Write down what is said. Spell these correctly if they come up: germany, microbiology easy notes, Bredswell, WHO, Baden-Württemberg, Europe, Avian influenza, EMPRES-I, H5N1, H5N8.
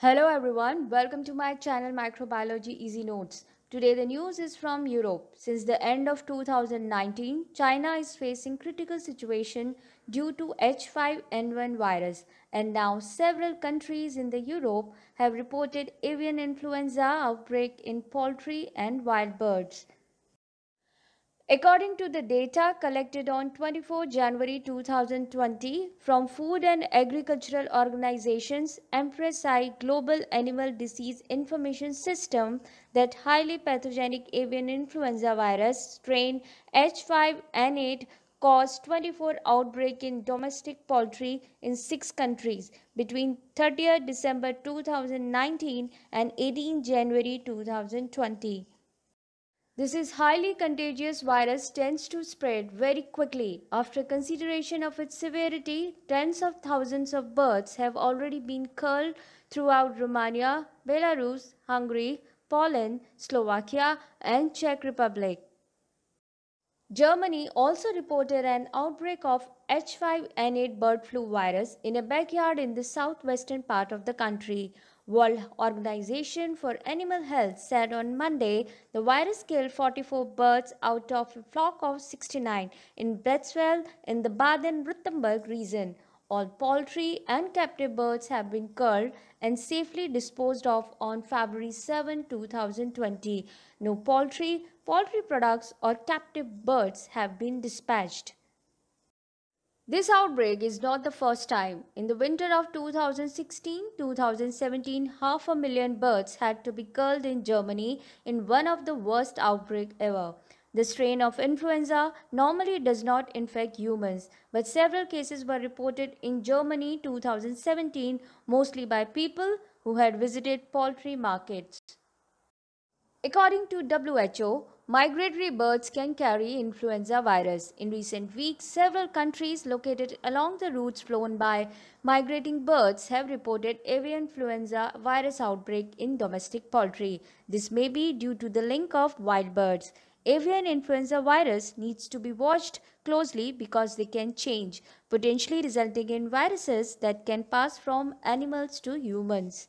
Hello everyone, welcome to my channel Microbiology Easy Notes. Today the news is from Europe. Since the end of 2019, China is facing critical situation due to H5N1 virus, and now several countries in the Europe have reported avian influenza outbreak in poultry and wild birds. According to the data collected on 24 January 2020 from Food and Agricultural Organization's EMPRES-I Global Animal Disease Information System, that highly pathogenic avian influenza virus strain H5N8 caused 24 outbreaks in domestic poultry in 6 countries between 30 December 2019 and 18 January 2020. This highly contagious virus tends to spread very quickly. After consideration of its severity, tens of thousands of birds have already been culled throughout Romania, Belarus, Hungary, Poland, Slovakia, and Czech Republic. Germany also reported an outbreak of H5N8 bird flu virus in a backyard in the southwestern part of the country. World Organization for Animal Health said on Monday the virus killed 44 birds out of a flock of 69 in Bredswell in the Baden-Württemberg region. All poultry and captive birds have been culled and safely disposed of on February 7, 2020. No poultry, poultry products or captive birds have been dispatched. This outbreak is not the first time. In the winter of 2016-2017, 500,000 birds had to be culled in Germany in one of the worst outbreaks ever. The strain of influenza normally does not infect humans, but several cases were reported in Germany 2017, mostly by people who had visited poultry markets. According to WHO, migratory birds can carry influenza virus. In recent weeks, several countries located along the routes flown by migrating birds have reported avian influenza virus outbreak in domestic poultry. This may be due to the link of wild birds. Avian influenza virus needs to be watched closely because they can change, potentially resulting in viruses that can pass from animals to humans.